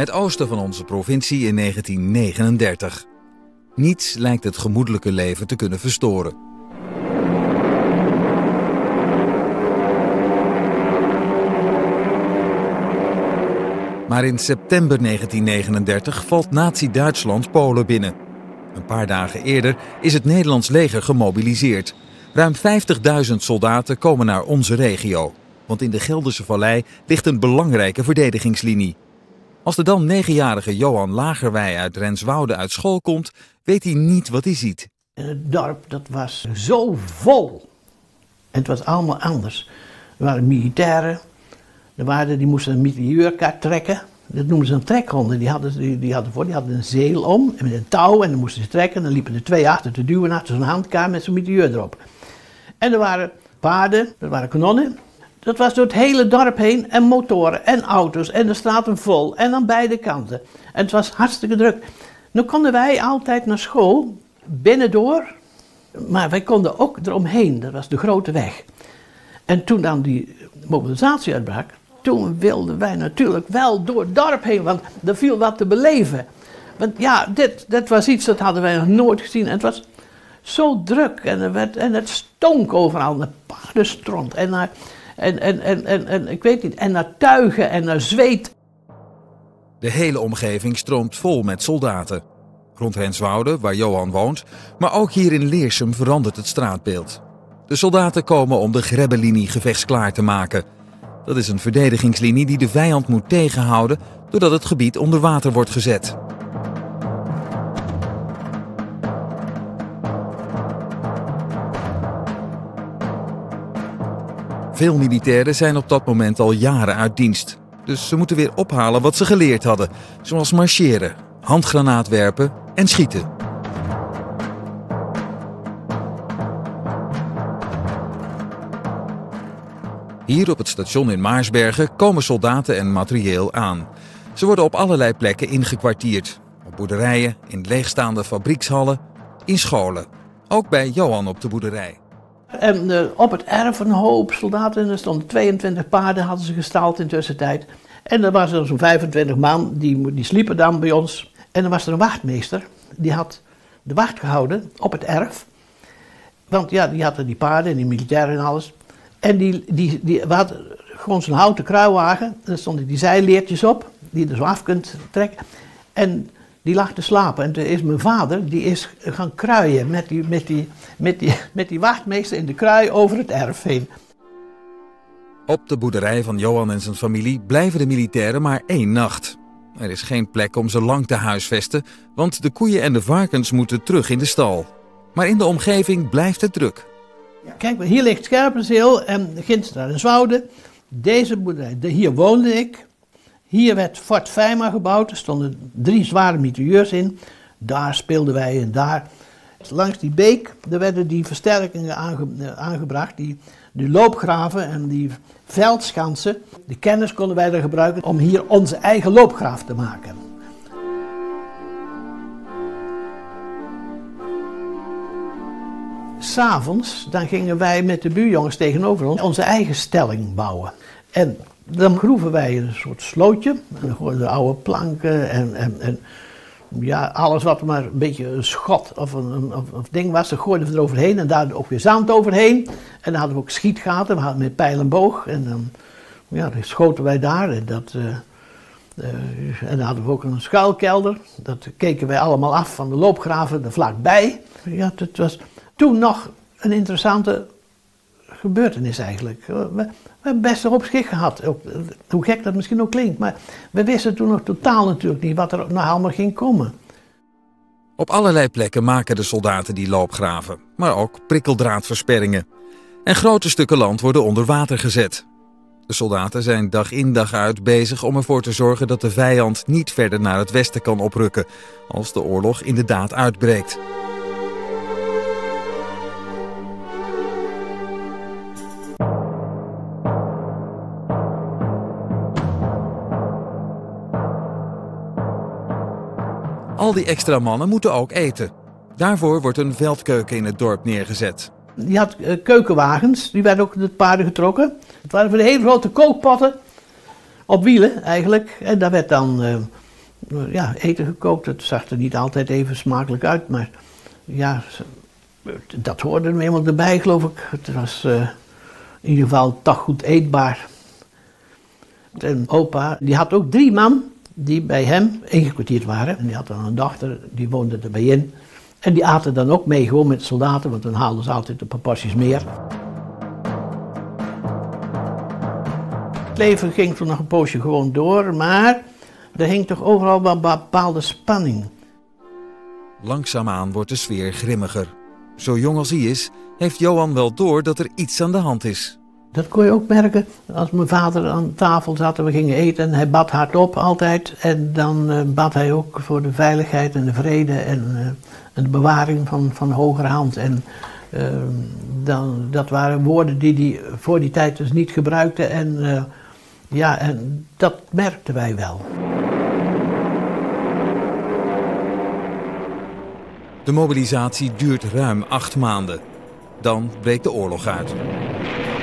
het oosten van onze provincie in 1939. Niets lijkt het gemoedelijke leven te kunnen verstoren. Maar in september 1939 valt Nazi-Duitsland Polen binnen. Een paar dagen eerder is het Nederlands leger gemobiliseerd. Ruim 50.000 soldaten komen naar onze regio. Want in de Gelderse Vallei ligt een belangrijke verdedigingslinie. Als de dan 9-jarige Johan Lagerweij uit Renswoude uit school komt, weet hij niet wat hij ziet. Het dorp, dat was zo vol. En het was allemaal anders. Er waren militairen, die moesten een mitrailleurkaart trekken. Dat noemden ze een trekhonden. Die hadden een zeel om en met een touw en dan moesten ze trekken. En dan liepen er twee achter te duwen, achter zo'n handkaart met zo'n mitrailleur erop. En er waren paarden, er waren kanonnen. Dat was door het hele dorp heen en motoren en auto's en de straten vol en aan beide kanten. En het was hartstikke druk. Nu konden wij altijd naar school, binnendoor, maar wij konden ook eromheen. Dat was de grote weg. En toen dan die mobilisatie uitbrak, toen wilden wij natuurlijk wel door het dorp heen, want er viel wat te beleven. Want ja, dit was iets dat hadden wij nog nooit gezien en het was zo druk en het stonk overal naar paardenstront en naar... En ik weet niet, en naar tuigen en naar zweet. De hele omgeving stroomt vol met soldaten. Rond Renswoude, waar Johan woont, maar ook hier in Leersum verandert het straatbeeld. De soldaten komen om de grebbelinie gevechtsklaar te maken. Dat is een verdedigingslinie die de vijand moet tegenhouden doordat het gebied onder water wordt gezet. Veel militairen zijn op dat moment al jaren uit dienst. Dus ze moeten weer ophalen wat ze geleerd hadden. Zoals marcheren, handgranaat werpen en schieten. Hier op het station in Maarsbergen komen soldaten en materieel aan. Ze worden op allerlei plekken ingekwartierd. Op boerderijen, in leegstaande fabriekshallen, in scholen. Ook bij Johan op de boerderij. En op het erf een hoop soldaten, en er stonden 22 paarden, hadden ze gestaald in tussentijd. En er waren zo'n 25 man, die sliepen dan bij ons. En er was er een wachtmeester, die had de wacht gehouden op het erf. Want ja, die hadden die paarden en die militairen en alles. En we hadden gewoon zo'n houten kruiwagen, en daar stonden die zijleertjes op, die je er zo af kunt trekken. En die lag te slapen en toen is mijn vader, die is gaan kruien met die wachtmeester in de krui over het erf heen. Op de boerderij van Johan en zijn familie blijven de militairen maar één nacht. Er is geen plek om ze lang te huisvesten, want de koeien en de varkens moeten terug in de stal. Maar in de omgeving blijft het druk. Kijk, hier ligt Scherpenzeel en Ginstra en Zwoude. Deze boerderij, hier woonde ik. Hier werd Fort Fijma gebouwd, er stonden 3 zware mitrailleurs in. Daar speelden wij en daar. Langs die beek er werden die versterkingen aangebracht, die loopgraven en die veldschansen. Die kennis konden wij er gebruiken om hier onze eigen loopgraaf te maken. S'avonds gingen wij met de buurjongens tegenover ons onze eigen stelling bouwen. En dan groeven wij een soort slootje, en dan gooien we oude planken en ja, alles wat maar een beetje een schot of een ding was, dan gooiden we eroverheen en daar ook weer zand overheen. En dan hadden we ook schietgaten, we hadden met pijl en boog en dan, ja, dan schoten wij daar en dan hadden we ook een schuilkelder. Dat keken wij allemaal af van de loopgraven, er vlakbij. Ja, dat was toen nog een interessante gebeurtenis eigenlijk. We hebben best op schik gehad, hoe gek dat misschien ook klinkt, maar we wisten toen nog totaal natuurlijk niet wat er nog allemaal ging komen. Op allerlei plekken maken de soldaten die loopgraven, maar ook prikkeldraadversperringen. En grote stukken land worden onder water gezet. De soldaten zijn dag in dag uit bezig om ervoor te zorgen dat de vijand niet verder naar het westen kan oprukken, als de oorlog inderdaad uitbreekt. Al die extra mannen moeten ook eten. Daarvoor wordt een veldkeuken in het dorp neergezet. Die had keukenwagens, die werden ook met paarden getrokken. Het waren van de hele grote kookpotten, op wielen eigenlijk. En daar werd dan ja, eten gekookt. Het zag er niet altijd even smakelijk uit, maar ja, dat hoorde er helemaal erbij, geloof ik. Het was in ieder geval toch goed eetbaar. En opa, die had ook 3 man die bij hem ingekwartierd waren. En die had dan een dochter, die woonde erbij in. En die aten dan ook mee, gewoon met soldaten, want dan haalden ze altijd de proporties meer. Het leven ging toen nog een poosje gewoon door, maar er hing toch overal wel een bepaalde spanning. Langzaamaan wordt de sfeer grimmiger. Zo jong als hij is, heeft Johan wel door dat er iets aan de hand is. Dat kon je ook merken als mijn vader aan tafel zat en we gingen eten. En hij bad hardop altijd en dan bad hij ook voor de veiligheid en de vrede en de bewaring van hoger hand. En dat waren woorden die hij voor die tijd dus niet gebruikte en ja, en dat merkten wij wel. De mobilisatie duurt ruim 8 maanden. Dan breekt de oorlog uit.